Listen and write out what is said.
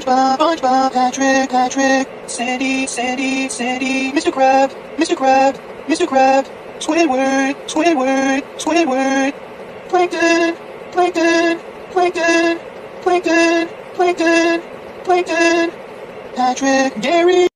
SpongeBob, Patrick, Sandy, Mr. Crab, Squidward, Plankton, Patrick, Gary.